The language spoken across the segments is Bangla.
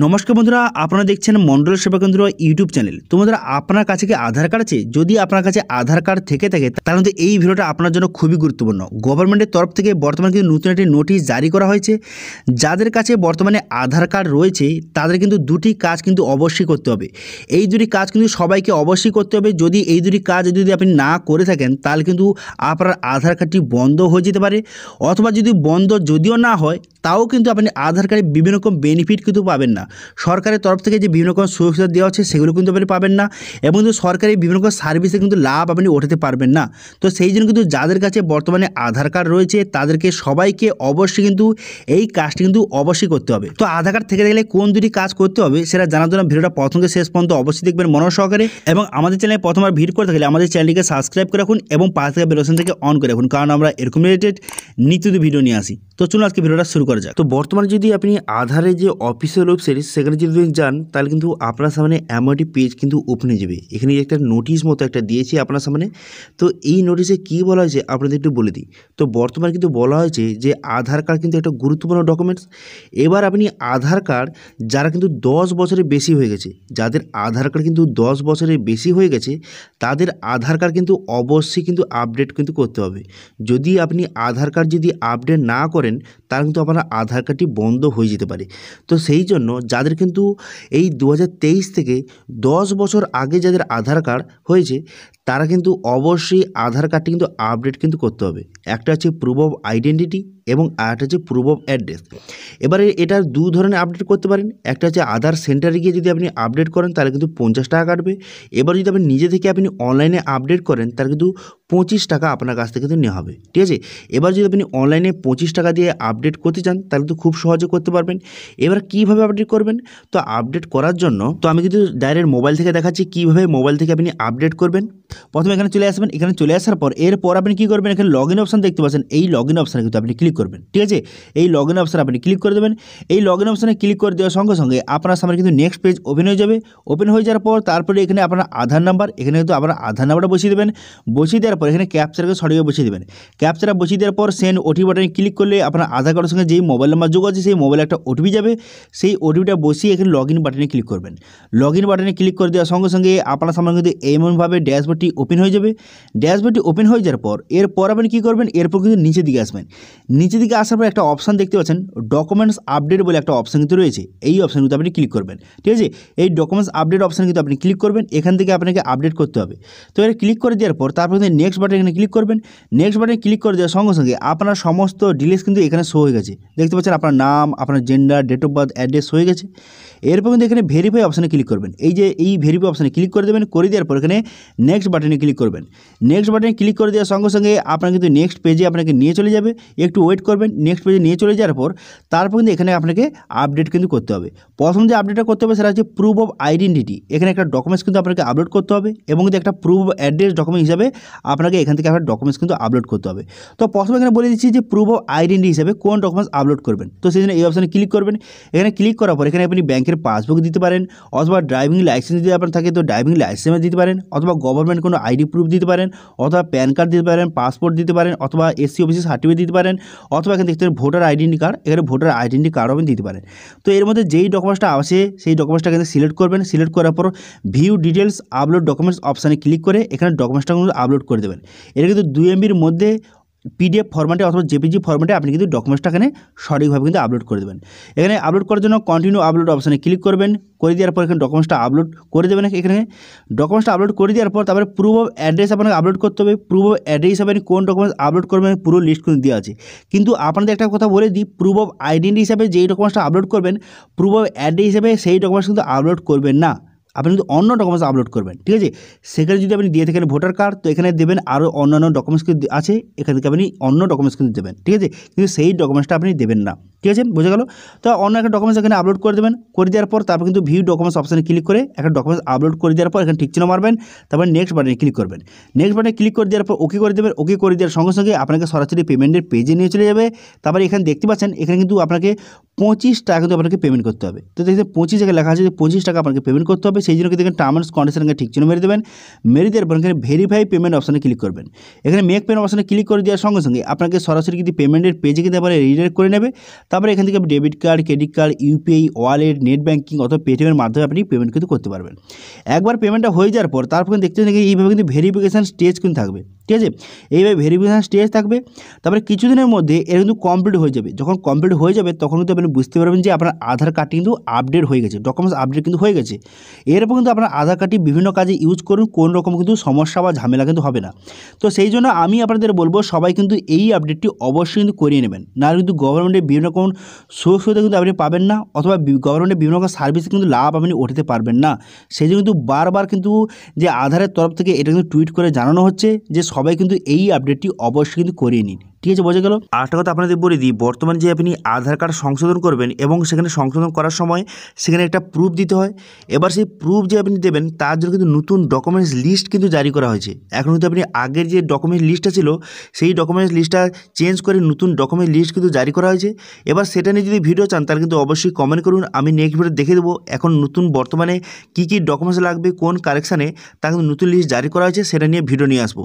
नमस्कार बंधुरा आपनारा देखें मंडल सेवा केंद्र यूट्यूब चैनल। तो बंधुरा आपनार काछे कि आधार कार्ड आछे? जदि आपनार काछे आधार कार्ड थेके थाके ताहले तो एई भिडियोटा आपनार जोन्नो खुबी गुरुत्वपूर्ण। गवर्नमेंटेर तरफ थेके बर्तमान किन्तु नतून एकटी नोटिस जारी करा हयेछे, जादेर काछे बर्तमाने आधार कार्ड रयेछे तादेर किन्तु दुटी काज किन्तु अवश्यई करते हबे। एई दुटी काज किन्तु सबाइके अवश्यई करते हबे। जदि एई दुटी काज जदि आपनि ना करे थाकेन ताहले किन्तु आपनार आधार कार्डटी बन्ध हये जेते पारे, अथवा जदि बन्ध जदिओ ना हय ताओ किन्तु आपनि आधार कार्डे विभिन्न रकम बेनिफिट किन्तु पाबेन ना। सरकारेर तरफ थेके जे विभिन्न रकम सुयोग सुविधा देওয়া হচ্ছে সেগুলো কিন্তু আপনি পাবেন না, এবং কিন্তু সরকারি বিভিন্ন রকম সার্ভিসে কিন্তু লাভ আপনি ওঠাতে পারবেন না। তো সেই জন্য কিন্তু যাদের কাছে বর্তমানে আধার কার্ড রয়েছে তাদেরকে সবাইকে অবশ্যই কিন্তু এই কাজটি কিন্তু অবশ্যই করতে হবে। তো আধার কার্ড থেকে গেলে কোন দুটি কাজ করতে হবে সেটা জানার জন্য ভিডিওটা প্রথম থেকে শেষ পর্যন্ত অবশ্যই দেখবেন মনোযোগ সহকারে, এবং আমাদের চ্যানেলে প্রথমবার ভিড় করে থাকলে আমাদের চ্যানেলটিকে সাবস্ক্রাইব করে রাখুন এবং পাশে থাকা বেল আইকনটিকে অন করে রাখুন, কারণ আমরা এরকম রিলেটেড নিত্য ভিডিও নিয়ে আসি। তো চলুন আজকে ভিডিওটা শুরু করা যাক। তো বর্তমানে যদি আপনি আধারে যে অফিসিয়াল ওয়েবসাইট সেখানে যদি যান তাহলে কিন্তু আপনার সামনে এমন একটি পেজ কিন্তু ওপেন হয়ে যাবে। এখানে একটা নোটিশ মতো একটা দিয়েছি আপনার সামনে। তো এই নোটিশে কী বলা হয়েছে আপনাদের একটু বলে দিই। তো বর্তমানে কিন্তু বলা হয়েছে যে আধার কার্ড কিন্তু একটা গুরুত্বপূর্ণ ডকুমেন্টস। এবার আপনি আধার কার্ড যারা কিন্তু 10 বছরের বেশি হয়ে গেছে, যাদের আধার কার্ড কিন্তু 10 বছরের বেশি হয়ে গেছে তাদের আধার কার্ড কিন্তু অবশ্যই কিন্তু আপডেট কিন্তু করতে হবে। যদি আপনি আধার কার্ড যদি আপডেট না করেন তাহলে কিন্তু আপনার আধার কার্ডটি বন্ধ হয়ে যেতে পারে। তো সেই জন্য যাদের কিন্তু এই 2023 থেকে 10 বছর আগে যাদের আধার কার্ড হয়েছে তারা কিন্তু অবশ্যই আধার কার্ডটি কিন্তু আপডেট কিন্তু করতে হবে। একটা হচ্ছে প্রুফ অফ আইডেন্টিটি এবং আরেকটা হচ্ছে প্রুফ অফ অ্যাড্রেস। এবারে এটার দু ধরনের আপডেট করতে পারেন। একটা হচ্ছে আধার সেন্টারে গিয়ে যদি আপনি আপডেট করেন তাহলে কিন্তু 50 টাকা কাটবে। এবার যদি আপনি নিজে থেকে আপনি অনলাইনে আপডেট করেন তাহলে কিন্তু 25 টাকা আপনার কাছ থেকে কিন্তু নেওয়া হবে, ঠিক আছে। এবার যদি আপনি অনলাইনে 25 টাকা দিয়ে আপডেট করতে চান তাহলে তো খুব সহজে করতে পারবেন। এবার কীভাবে আপডেট করবেন? তো আপডেট করার জন্য তো আমি কিন্তু ডাইরেক্ট মোবাইল থেকে দেখাচ্ছি কীভাবে মোবাইল থেকে আপনি আপডেট করবেন। প্রথমে এখানে চলে আসবেন, এখানে চলে আসার পর এরপর আপনি কী করবেন, এখানে লগ ইন অপশান দেখতে পাচ্ছেন, এই লগ ইন অপশানে কিন্তু আপনি ক্লিক করবেন, ঠিক আছে। এই লগ ইন অপশানে আপনি ক্লিক করে দেবেন। এই লগ ইন অপশানে ক্লিক করে দেওয়ার সঙ্গে সঙ্গে আপনার সামনে কিন্তু নেক্সট পেজ ওপেন হয়ে যাবে। ওপেন হয়ে যাওয়ার পর তারপরে এখানে আপনার আধার নাম্বার, এখানে কিন্তু আপনার আধার নাম্বারটা বসিয়ে দেবেন। বসিয়ে দেওয়ার পর এখানে ক্যাপচারকে সরিয়ে বসিয়ে দেবেন। ক্যাপচারটা বসিয়ে দেওয়ার পর সেন্ড ওটিপি বাটনে ক্লিক করলে আপনার আধার কার্ডের সঙ্গে যেই মোবাইল নাম্বার যোগ আছে সেই মোবাইলে একটা ওটিপি যাবে। সেই ওটিপিটা বসিয়ে এখানে লগ ইন বাটনে ক্লিক করবেন। লগ ইন বাটনে ক্লিক করে দেওয়ার সঙ্গে সঙ্গে আপনার সামনে কিন্তু এমনভাবে ড্যাশবোর্ডটি ওপেন হয়ে যাবে। ড্যাশবোর্ডটি ওপেন হয়ে যাওয়ার পর এরপর আপনি কী করবেন, এরপর কিন্তু নিচের দিকে আসবেন। নিচের দিকে আসার পর একটা অপশান দেখতে পাচ্ছেন ডকুমেন্টস আপডেট বলে একটা অপশান কিন্তু রয়েছে, এই অপশান কিন্তু আপনি ক্লিক করবেন, ঠিক আছে। এই ডকুমেন্টস আপডেট অপশান কিন্তু আপনি ক্লিক করবেন, এখান থেকে আপনাকে আপডেট করতে হবে। তো এটা ক্লিক করে দেওয়ার পর তারপর কিন্তু নেক্সট বাটনে এখানে ক্লিক করবেন। নেক্সট বাটনে ক্লিক করে দেওয়ার সঙ্গে সঙ্গে আপনার সমস্ত ডিটেলস কিন্তু এখানে শো হয়ে গেছে, দেখতে পাচ্ছেন আপনার নাম, আপনার gender, date of birth, address হয়ে গেছে। এরপর কিন্তু এখানে ভেরিফাই অপশানে ক্লিক করবেন, এই যে এই ভেরিফাই অপশানে ক্লিক করে দেবেন। করে দেওয়ার পর এখানে নেক্সট বাটনে ক্লিক করবেন। নেক্সট বাটনে ক্লিক করে দেওয়ার সঙ্গে সঙ্গে আপনার কিন্তু নেক্সট পেজে আপনাকে নিয়ে চলে যাবে। একটু ওয়েট করবেন, নেক্সট পেজে নিয়ে চলে যাওয়ার পর তারপর কিন্তু এখানে আপনাকে আপডেট কিন্তু করতে হবে। প্রথম যে আপডেটটা করতে হবে সেটা হচ্ছে প্রুফ অফ আইডেন্টিটি। এখানে একটা ডকুমেন্টস কিন্তু আপনাকে আপলোড করতে হবে এবং একটা প্রুফ অফ অ্যাড্রেস ডকুমেন্ট হিসাবে আপনাকে এখান থেকে আপনার ডকুমেন্টস কিন্তু আপলোড করতে হবে। তো প্রথমে এখানে বলে দিচ্ছি যে প্রুফ অফ আইডেন্টিটি হিসাবে কোন ডকুমেন্টস আপলোড করবেন। তো সেই জন্য এই অপশানে ক্লিক করবেন। এখানে ক্লিক করার পর এখানে আপনি ব্যাংকের পাসবুক দিতে পারেন, অথবা ড্রাইভিং লাইসেন্স যদি আপনার থাকে তো ড্রাইভিং লাইসেন্স দিতে পারেন, অথবা গভর্নমেন্ট কোনো আইডি প্রুফ দিতে পারেন, অথবা প্যান কার্ড দিতে পারেন, পাসপোর্ট দিতে পারেন, অথবা এসসি ওবিসি সার্টিফিকেট দিতে পারেন, অথবা এখানে দেখতে পারেন ভোটার আইডেন্টি কার্ড, এখানে ভোটার আইডেন্টি কার্ডও আপনি দিতে পারেন। তো এর মধ্যে যেই ডকুমেন্টসটা আসে সেই ডকুমেন্টসটা কিন্তু সিলেক্ট করবেন। সিলেক্ট করার পর ভিউ ডিটেলস আপলোড ডকুমেন্টস অপশানে ক্লিক করে এখানে ডকুমেন্টসটা আপলোড করে দেবেন। এটা কিন্তু 2 MBর মধ্যে পিডিএফ ফরম্যাটে অথবা জেপিজি ফরম্যাটে আপনি কিন্তু ডকুমেন্টসটা এখানে সঠিকভাবে কিন্তু আপলোড করে দেবেন। এখানে আপলোড করার জন্য কন্টিনিউ আপলোড অপশানে ক্লিক করবেন। করে দেওয়ার পর এখানে ডকুমেন্টসটা আপলোড করে দেবেন। এখানে ডকুমেন্টসটা আপলোড করে দেওয়ার পর তারপরে প্রুফ অফ অ্যাড্রেস আপনাকে আপলোড করতে হবে। প্রুফ অফ অ্যাড্রেস হিসাবে আপনি কোন ডকুমেন্টস আপলোড করবেন পুরো লিস্ট কিন্তু দেওয়া আছে। কিন্তু আপনাদের একটা কথা বলে দিই, প্রুফ অফ আইডেন্টি হিসাবে যেই ডকুমেন্টসটা আপলোড করবেন প্রুফ অফ অ্যাড্রেস হিসাবে সেই ডকুমেন্টস কিন্তু আপলোড করবেন না, আপনি কিন্তু অন্য ডকুমেন্টস আপলোড করবেন, ঠিক আছে। সেখানে যদি আপনি দিয়ে থাকেন ভোটার কার্ড তো এখানে দেবেন, আরও অন্যান্য ডকুমেন্টস কিন্তু আছে এখান থেকে আপনি অন্য ডকুমেন্টস কিন্তু দেবেন, ঠিক আছে। কিন্তু সেই ডকুমেন্টসটা আপনি দেবেন না, ঠিক আছে, বোঝা গেল। তো অন্য একটা ডকুমেন্টস এখানে আপলোড করে দেবেন। করে দেওয়ার পর তারপর কিন্তু ভিউ ডকুমেন্টস অপশানে ক্লিক করে একটা ডকুমেন্টস আপলোড করে দেওয়ার পর এখানে ঠিক চিহ্ন মারবেন, তারপরে নেক্সট বাটনে ক্লিক করবেন। নেক্সট বাটনে ক্লিক করে দেওয়ার পর ওকে করে দেবেন। ওকে করে দেওয়ার সঙ্গে সঙ্গে আপনাকে সরাসরি পেমেন্টের পেজে নিয়ে চলে যাবে। তারপরে এখানে দেখতে পাচ্ছেন এখানে কিন্তু আপনাকে 25 টাকা কিন্তু আপনাকে পেমেন্ট করতে হবে। তো দেখতে 25 জায়গায় লেখা আছে যে 25 টাকা আপনাকে পেমেন্ট করতে হবে। সেই জন্য কিন্তু এখানে টার্ম অ্যান্ড কন্ডিশনকে ঠিক চিহ্ন মেরে দেবেন। মেরে দেওয়ার পর এখানে ভেরিফাই পেমেন্ট অপশানে ক্লিক করবেন। এখানে মেক পেমেন্ট অপশানে ক্লিক করে দেওয়ার সঙ্গে সঙ্গে আপনাকে সরাসরি কিন্তু পেমেন্টের পেজে কিন্তু আপনার রিডাইরেক্ট করে নেবে। তারপরে এখান থেকে আপনি debit card, credit card, UPI, wallet, net banking অথবা পেটিএমের মাধ্যমে আপনি পেমেন্ট কিন্তু করতে পারবেন। একবার পেমেন্টটা হয়ে যাওয়ার পর তারপর দেখতে থাকি এইভাবে কিন্তু ভেরিফিকেশান স্টেজ কিন্তু থাকবে, ঠিক আছে। এইভাবে ভেরিফিকেশান স্টেজ থাকবে, তারপরে কিছুদিনের মধ্যে এর কিন্তু কমপ্লিট হয়ে যাবে। যখন কমপ্লিট হয়ে যাবে তখন কিন্তু আপনি বুঝতে পারবেন যে আপনার আধার কার্ডটি কিন্তু আপডেট হয়ে গেছে, ডকুমেন্টস আপডেট কিন্তু হয়ে গেছে। এরপর কিন্তু আপনার আধার কার্ডটি বিভিন্ন কাজে ইউজ করুন, কোনো রকম কিন্তু সমস্যা বা ঝামেলা কিন্তু হবে না। তো সেই জন্য আমি আপনাদের বলবো সবাই কিন্তু এই আপডেটটি অবশ্যই কিন্তু করিয়ে নেবেন, নাহলে কিন্তু গভর্নমেন্টের বিভিন্ন রকম সোর্স হতে কিন্তু আপনি পাবেন না, অথবা গভর্নমেন্টের বিভিন্ন রকম সার্ভিসে কিন্তু লাভ আপনি উঠাতে পারবেন না। সেই জন্য কিন্তু বারবার কিন্তু যে আধারের তরফ থেকে এটা কিন্তু টুইট করে জানানো হচ্ছে যে সবাই কিন্তু এই আপডেটটি অবশ্যই কিন্তু করিয়ে নিন, ঠিক আছে, বোঝা গেল। আরেকটা কথা আপনাদের বলে দিই, বর্তমান যে আপনি আধার কার্ড সংশোধন করবেন এবং সেখানে সংশোধন করার সময় সেখানে একটা প্রুফ দিতে হয়। এবার সেই প্রুফ যে আপনি দেবেন তার জন্য কিন্তু নতুন ডকুমেন্টস লিস্ট কিন্তু জারি করা হয়েছে। এখন কিন্তু আপনি আগের যে ডকুমেন্ট লিস্টটা ছিল সেই ডকুমেন্টস লিস্টটা চেঞ্জ করে নতুন ডকুমেন্ট লিস্ট কিন্তু জারি করা হয়েছে। এবার সেটা নিয়ে যদি ভিডিও চান তাহলে কিন্তু অবশ্যই কমেন্ট করুন, আমি নেক্সট ভিডিও দেখে দেবো। এখন নতুন বর্তমানে কী কী ডকুমেন্টস লাগবে কোন কারেকশানে তা কিন্তু নতুন লিস্ট জারি করা হয়েছে, সেটা নিয়ে ভিডিও নিয়ে আসবো।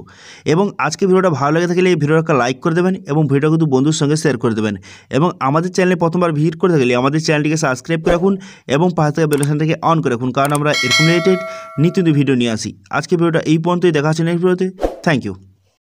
এবং আজকে ভিডিওটা ভালো লাগে থাকলে এই ভিডিওটা একটা লাইক করে দেবেন এবং ভিডিওটা কিন্তু বন্ধুর সঙ্গে শেয়ার করে দেবেন। এবং আমাদের চ্যানেলে প্রথমবার ভিজিট করে থাকলে আমাদের চ্যানেলটিকে সাবস্ক্রাইব করে রাখুন এবং পাশে থাকা বেল আইকনটাকে অন করে রাখুন, কারণ আমরা এরকম রিলেটেড নিত্য ভিডিও নিয়ে আসি। আজকে ভিডিওটা এই পর্যন্তই, দেখা হচ্ছে নেক্সট ভিডিওতে। Thank you.